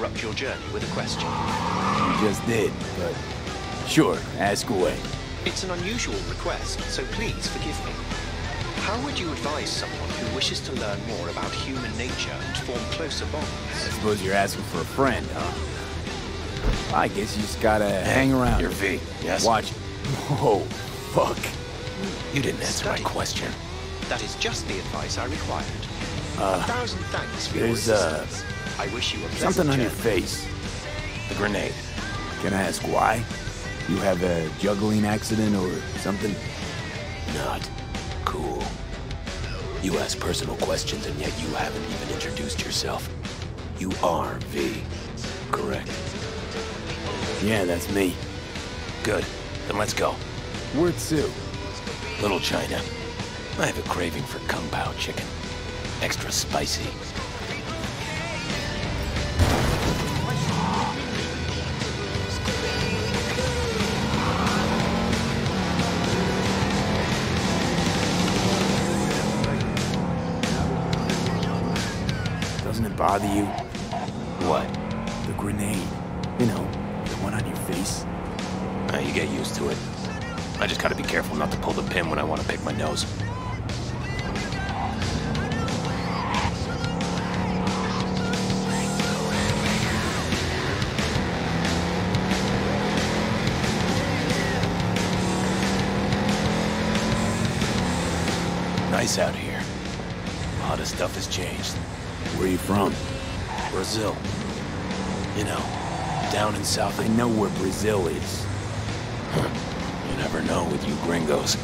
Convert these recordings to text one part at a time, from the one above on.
interrupt your journey with a question. You just did, but sure, ask away. It's an unusual request, so please forgive me. How would you advise someone who wishes to learn more about human nature and form closer bonds? I suppose you're asking for a friend, huh? I guess you just gotta hang around. Your V, yes? Watch. Oh, fuck. You didn't answer my question. That is just the advice I required. A thousand thanks for your assistance. I wish you a pleasant something on journey. Your face. A grenade. Can I ask why? You have a juggling accident or something? Not cool. You ask personal questions and yet you haven't even introduced yourself. You are V, correct? Yeah, that's me. Good. Then let's go. Where to? Little China. I have a craving for kung pao chicken. Extra spicy. Bother you? What? The grenade. You know, the one on your face. You get used to it. I just gotta be careful not to pull the pin when I want to pick my nose. Nice out here. A lot of stuff has changed. Where are you from? Brazil. You know, down in South... I know where Brazil is. You never know with you gringos.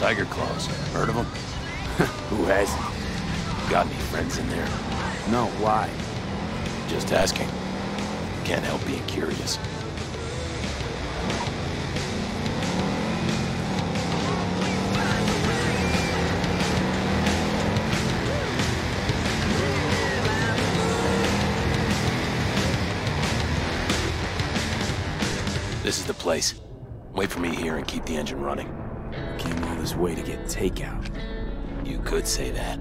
Tiger claws. Heard of them? Who hasn't? Got any friends in there? No, why? Just asking. Can't help being curious. This is the place. Wait for me here and keep the engine running. Came all this way to get takeout. You could say that.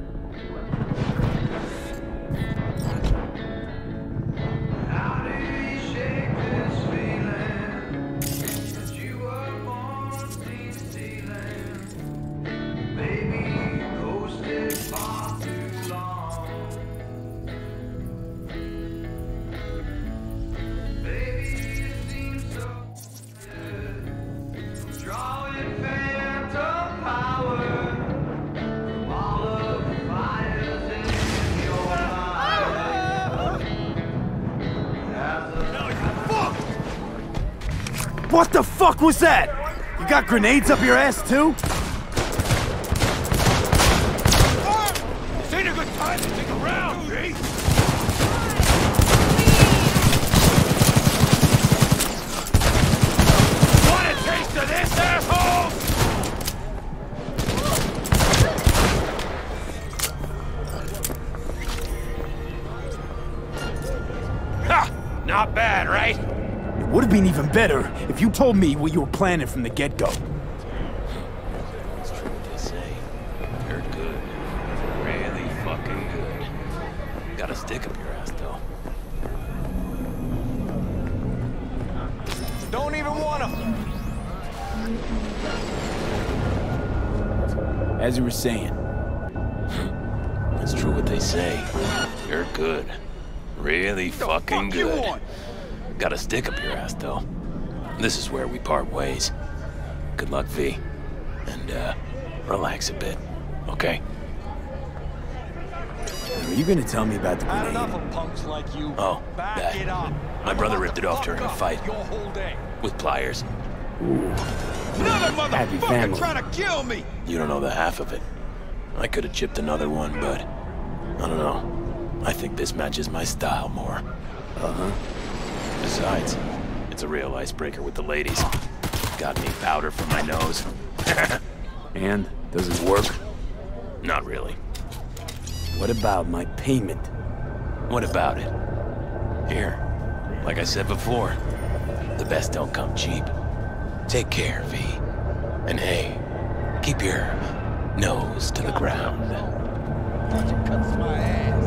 What the fuck was that? You got grenades up your ass, too? This ain't a good time to take a round, eh? Want a taste of this, asshole? Ha! Not bad, right? Would have been even better if you told me what you were planning from the get-go. That's true what they say. They're good. Really fucking good. Gotta stick up your ass, though. Don't even want them! As you were saying. That's true what they say. They're good. Really fucking good. Got a stick up your ass, though. This is where we part ways. Good luck, V. And, relax a bit, okay? Are you gonna tell me about the grenade? Oh, that. My brother ripped it off during a fight. With pliers. Ooh. Another motherfucker trying to kill me! You don't know the half of it. I could have chipped another one, but... I don't know. I think this matches my style more. Uh-huh. Besides, it's a real icebreaker with the ladies. Got me powder for my nose. And? Does it work? Not really. What about my payment? What about it? Here, like I said before, the best don't come cheap. Take care, V. And hey, keep your nose to the ground. It cuts my ass.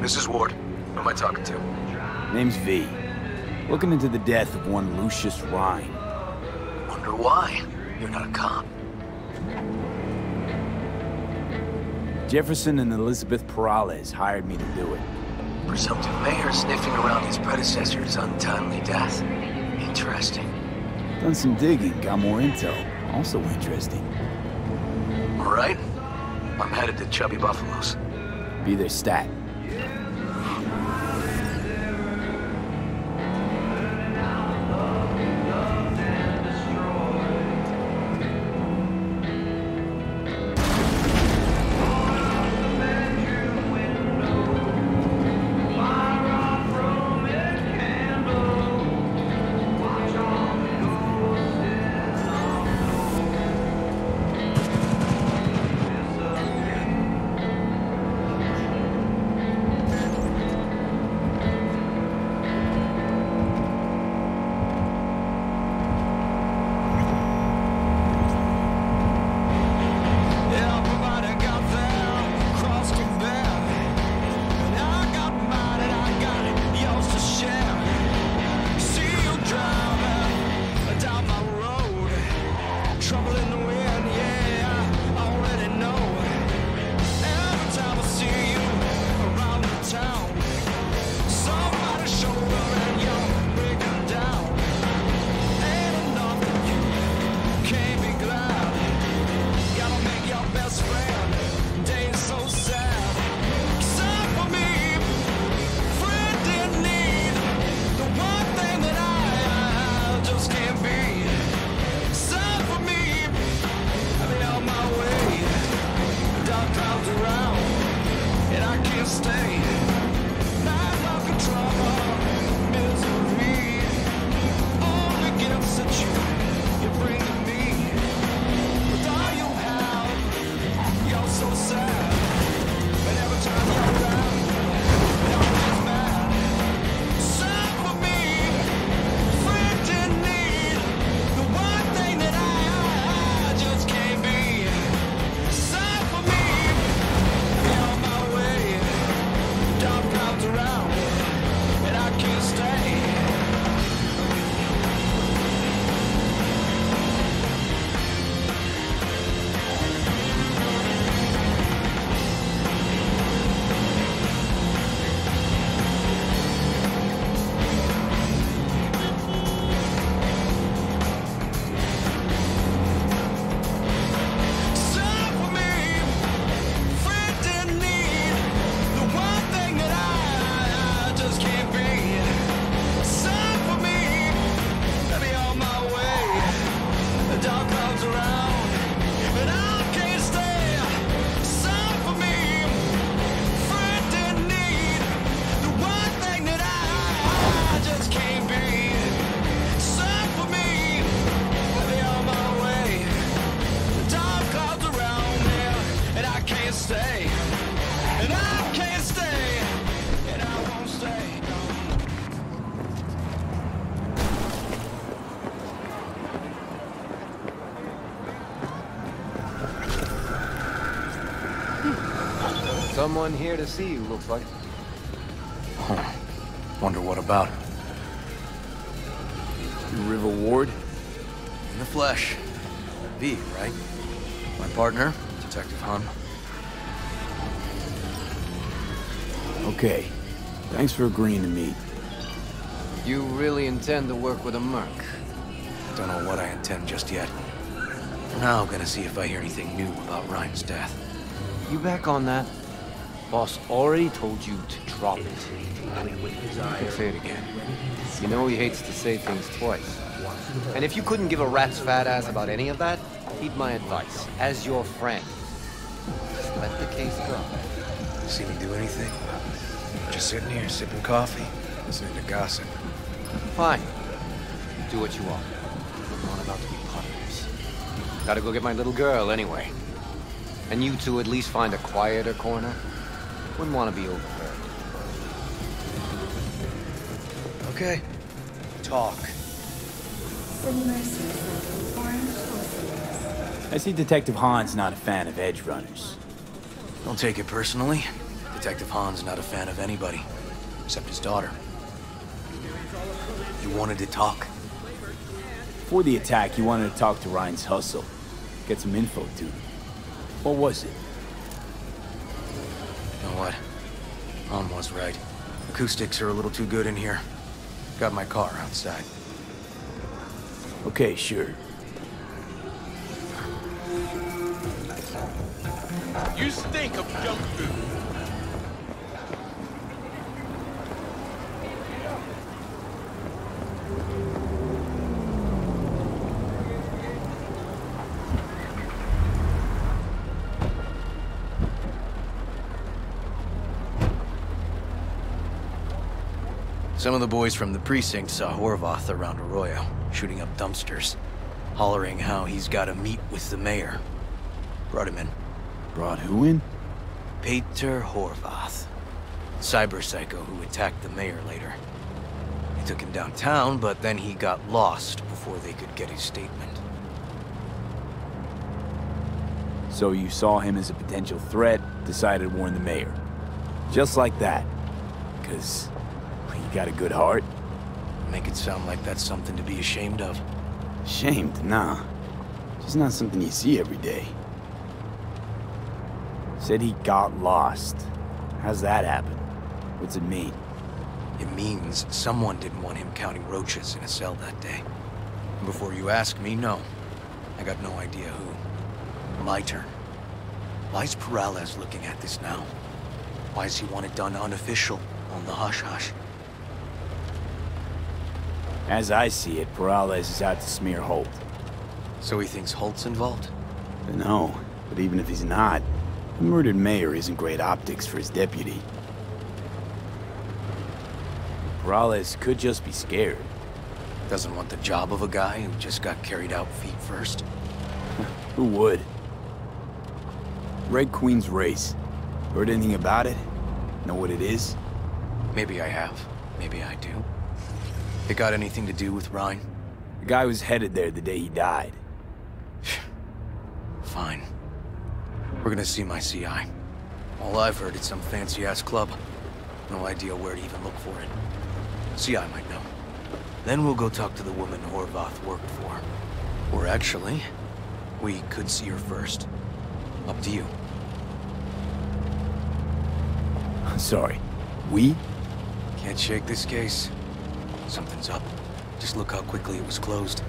Mrs. Ward, who am I talking to? Name's V. Looking into the death of one Lucius Ryan. Wonder why? You're not a cop. Jefferson and Elizabeth Peralez hired me to do it. Presumptive mayor sniffing around his predecessor's untimely death. Interesting. Done some digging, got more intel. Also interesting. All right. I'm headed to Chubby Buffaloes. Be their stat. someone here to see you, looks like. Huh. Wonder what about? River Ward? In the flesh. B, right? My partner, Detective Han. Okay. Thanks for agreeing to meet. You really intend to work with a merc? Don't know what I intend just yet. Now I'm gonna see if I hear anything new about Ryan's death. You back on that? Boss already told you to drop it. I'll say it again. You know he hates to say things twice. And if you couldn't give a rat's fat ass about any of that, heed my advice, as your friend. Just let the case go. See me do anything? Just sitting here, sipping coffee, listening to gossip. Fine. Do what you want. We're not about to be partners. Gotta go get my little girl, anyway. And you two at least find a quieter corner. Wouldn't want to be overheard. Okay. Talk. I see Detective Han's not a fan of edge runners. Don't take it personally. Detective Han's not a fan of anybody, except his daughter. You wanted to talk? Before the attack, you wanted to talk to Ryan's hustle. Get some info, dude. What was it? You know what? Han was right. Acoustics are a little too good in here. Got my car outside. Okay, sure. You stink of junk food. Some of the boys from the precinct saw Horvath around Arroyo, shooting up dumpsters, hollering how he's gotta meet with the mayor. Brought him in. Brought who in? Peter Horvath. Cyber psycho who attacked the mayor later. They took him downtown, but then he got lost before they could get his statement. So you saw him as a potential threat, decided to warn the mayor. Just like that. 'Cause... got a good heart? Make it sound like that's something to be ashamed of. Ashamed? Nah. Just not something you see every day. Said he got lost. How's that happen? What's it mean? It means someone didn't want him counting roaches in a cell that day. And before you ask me, no. I got no idea who. My turn. Why's Peralez looking at this now? Why's he want it done unofficial, on the hush-hush? As I see it, Peralez is out to smear Holt. So he thinks Holt's involved? No, but even if he's not, the murdered mayor isn't great optics for his deputy. Peralez could just be scared. Doesn't want the job of a guy who just got carried out feet first. Who would? Red Queen's race. Heard anything about it? Know what it is? Maybe I have. Maybe I do. It got anything to do with Ryan? The guy was headed there the day he died. Fine. We're gonna see my CI. All I've heard is some fancy-ass club. No idea where to even look for it. CI might know. Then we'll go talk to the woman Horvath worked for. Or actually, we could see her first. Up to you. I'm sorry. We? Can't shake this case. Something's up. Just look how quickly it was closed.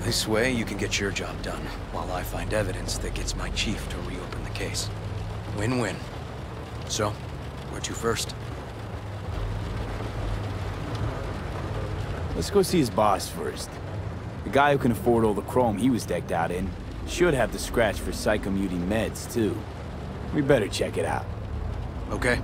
This way, you can get your job done, while I find evidence that gets my chief to reopen the case. Win-win. So, where to first? Let's go see his boss first. The guy who can afford all the chrome he was decked out in should have the scratch for psychomuting meds, too. We better check it out. Okay.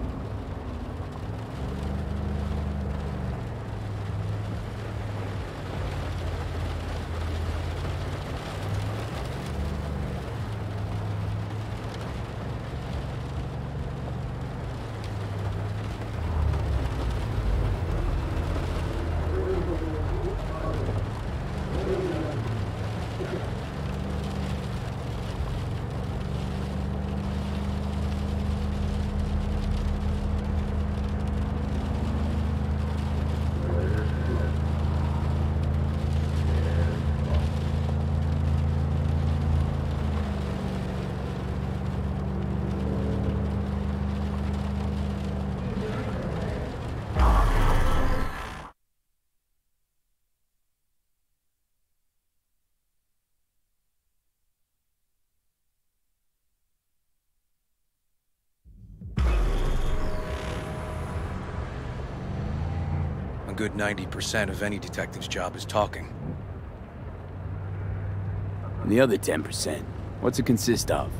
A good 90% of any detective's job is talking. And the other 10%, what's it consist of?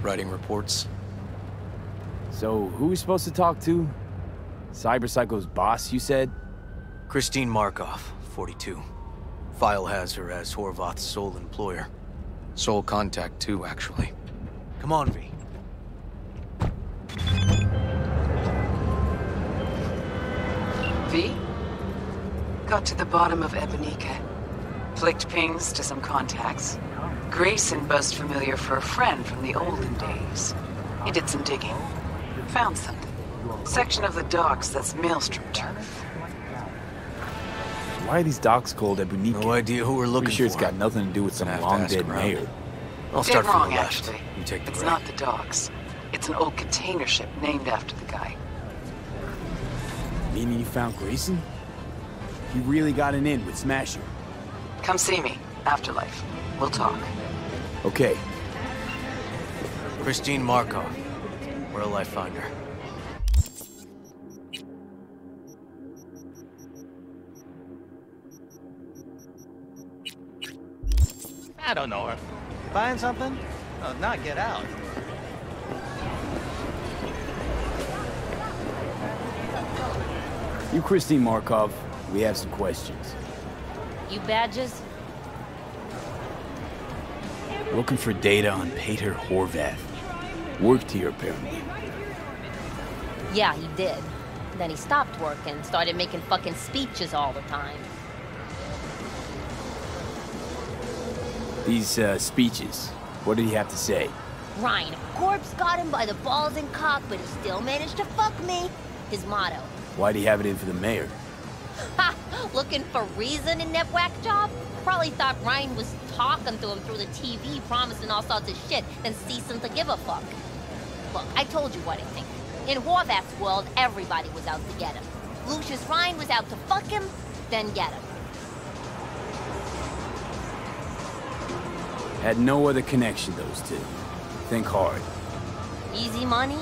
Writing reports. So, who are we supposed to talk to? Cyberpsycho's boss, you said? Christine Markov, 42. File has her as Horvath's sole employer. Sole contact, too, actually. Come on, V. V? Got to the bottom of Ebunike. Flicked pings to some contacts. Grayson buzzed familiar for a friend from the olden days. He did some digging. Found something. Section of the docks that's Maelstrom turf. Why are these docks called Ebunike? No idea who we're looking for. It's got nothing to do with some long-dead mayor. I'll start from the left. You take the right. It's not the docks. It's an old container ship named after the guy. Meaning you found Grayson? You really got an in with Smasher. Come see me. Afterlife. We'll talk. Okay. Christine Markov. Where'll I find her? I don't know her. Buying something? Oh, not get out. You Christine Markov, we have some questions. You badges? Looking for data on Peter Horvath. Worked here, apparently. Yeah, he did. Then he stopped working, started making fucking speeches all the time. These, speeches, what did he have to say? Ryan, a corpse got him by the balls and cock, but he still managed to fuck me. His motto. Why'd he have it in for the mayor? Ha! Looking for reason in that whack job? Probably thought Ryan was talking to him through the TV, promising all sorts of shit, then ceasing to give a fuck. Look, I told you what I think. In Horvath's world, everybody was out to get him. Lucius Ryan was out to fuck him, then get him. Had no other connection, those two. Think hard. Easy money?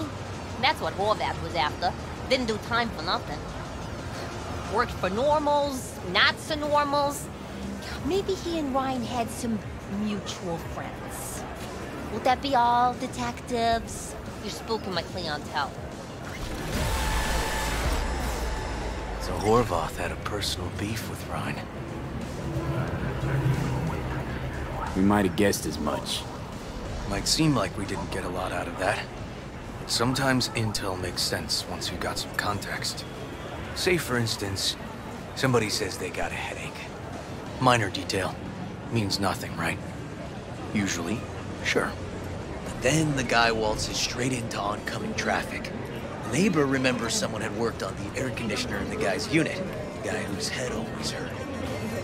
That's what Horvath was after. Didn't do time for nothing. Worked for normals, not so normals. Maybe he and Ryan had some mutual friends. Would that be all, detectives? You're spooking my clientele. So Horvath had a personal beef with Ryan. We might have guessed as much. Might seem like we didn't get a lot out of that. But sometimes intel makes sense once you've got some context. Say, for instance, somebody says they got a headache. Minor detail. Means nothing, right? Usually, sure. But then the guy waltzes straight into oncoming traffic. The neighbor remembers someone had worked on the air conditioner in the guy's unit. The guy whose head always hurt.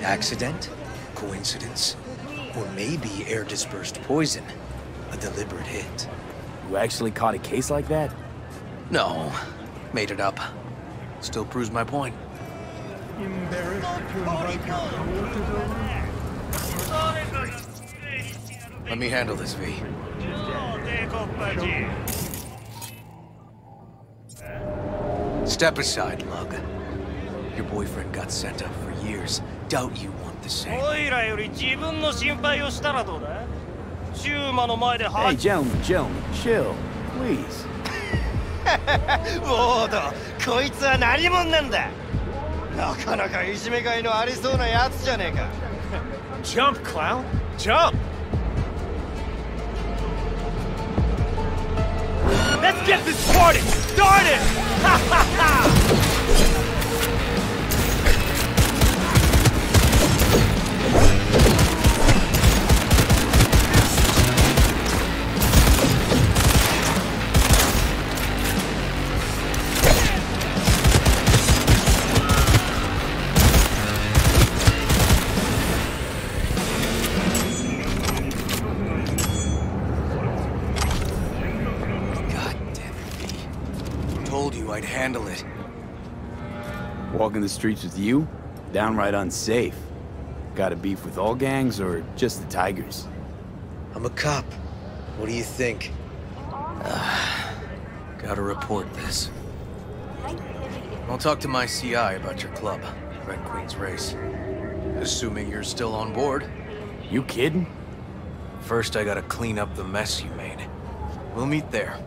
Accident? Coincidence? Or maybe air-dispersed poison. A deliberate hit. You actually caught a case like that? No. Made it up. Still proves my point. Let me handle this, V. Step aside, Lug. Your boyfriend got sent up for years. Doubt you want the same. Hey, gentlemen, chill, please. Jump, clown! Jump! Let's get this party started! Ha ha ha! Walking the streets with you? Downright unsafe. Got a beef with all gangs or just the Tigers? I'm a cop. What do you think? Gotta report this. I'll talk to my CI about your club, Red Queen's race. Assuming you're still on board. You kidding? First, I gotta clean up the mess you made. We'll meet there.